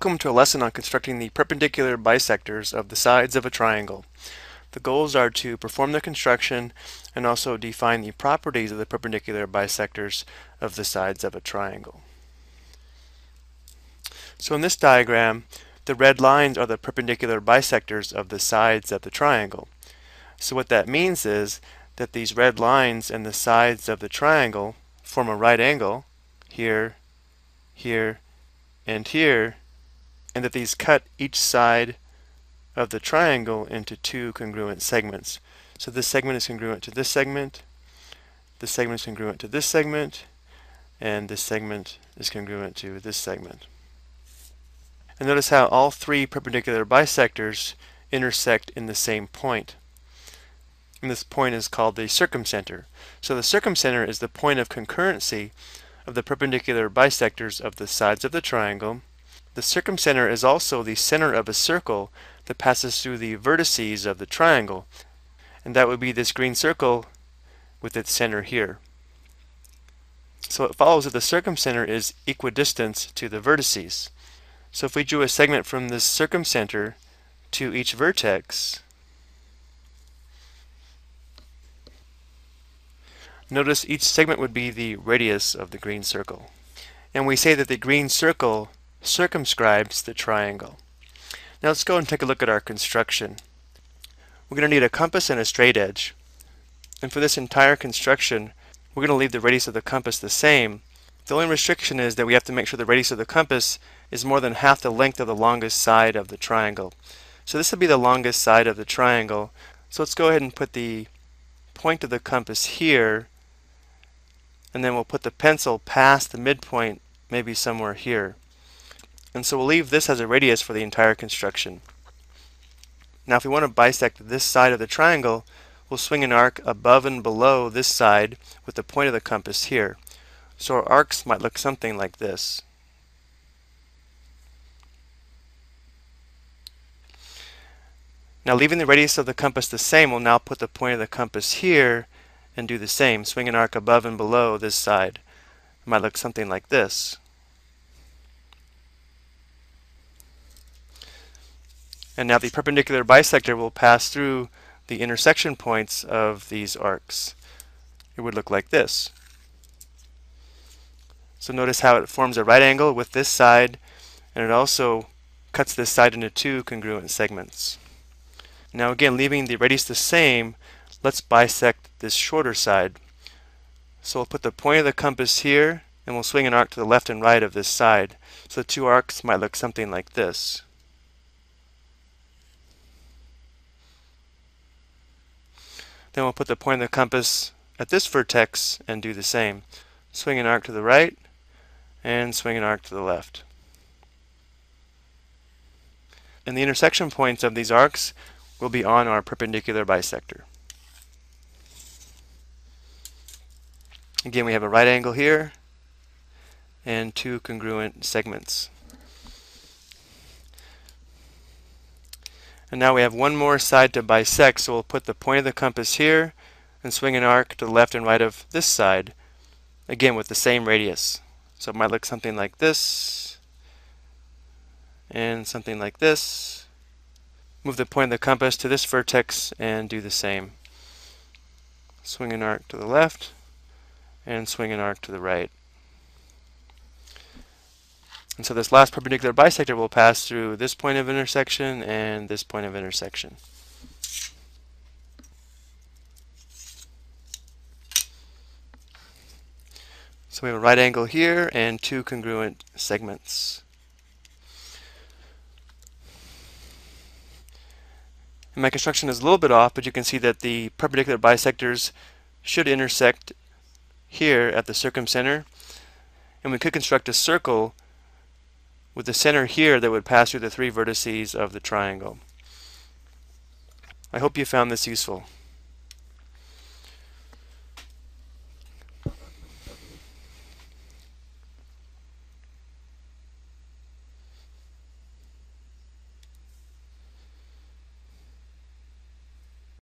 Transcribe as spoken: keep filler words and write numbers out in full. Welcome to a lesson on constructing the perpendicular bisectors of the sides of a triangle. The goals are to perform the construction and also define the properties of the perpendicular bisectors of the sides of a triangle. So in this diagram, the red lines are the perpendicular bisectors of the sides of the triangle. So what that means is that these red lines and the sides of the triangle form a right angle here, here, and here, and that these cut each side of the triangle into two congruent segments. So this segment is congruent to this segment, this segment is congruent to this segment, and this segment is congruent to this segment. And notice how all three perpendicular bisectors intersect in the same point. And this point is called the circumcenter. So the circumcenter is the point of concurrency of the perpendicular bisectors of the sides of the triangle. The circumcenter is also the center of a circle that passes through the vertices of the triangle, and that would be this green circle with its center here. So it follows that the circumcenter is equidistant to the vertices. So if we drew a segment from this circumcenter to each vertex, notice each segment would be the radius of the green circle. And we say that the green circle circumscribes the triangle. Now let's go and take a look at our construction. We're going to need a compass and a straightedge. And for this entire construction, we're going to leave the radius of the compass the same. The only restriction is that we have to make sure the radius of the compass is more than half the length of the longest side of the triangle. So this would be the longest side of the triangle. So let's go ahead and put the point of the compass here, and then we'll put the pencil past the midpoint, maybe somewhere here. And so we'll leave this as a radius for the entire construction. Now if we want to bisect this side of the triangle, we'll swing an arc above and below this side with the point of the compass here. So our arcs might look something like this. Now leaving the radius of the compass the same, we'll now put the point of the compass here and do the same. Swing an arc above and below this side. It might look something like this. And now the perpendicular bisector will pass through the intersection points of these arcs. It would look like this. So notice how it forms a right angle with this side, and it also cuts this side into two congruent segments. Now again, leaving the radius the same, let's bisect this shorter side. So we'll put the point of the compass here, and we'll swing an arc to the left and right of this side. So the two arcs might look something like this. Then we'll put the point of the compass at this vertex and do the same. Swing an arc to the right, and swing an arc to the left. And the intersection points of these arcs will be on our perpendicular bisector. Again, we have a right angle here and two congruent segments. And now we have one more side to bisect, so we'll put the point of the compass here and swing an arc to the left and right of this side, again with the same radius. So it might look something like this, and something like this. Move the point of the compass to this vertex and do the same. Swing an arc to the left, and swing an arc to the right. And so this last perpendicular bisector will pass through this point of intersection and this point of intersection. So we have a right angle here and two congruent segments. And my construction is a little bit off, but you can see that the perpendicular bisectors should intersect here at the circumcenter. And we could construct a circle with the center here that would pass through the three vertices of the triangle. I hope you found this useful.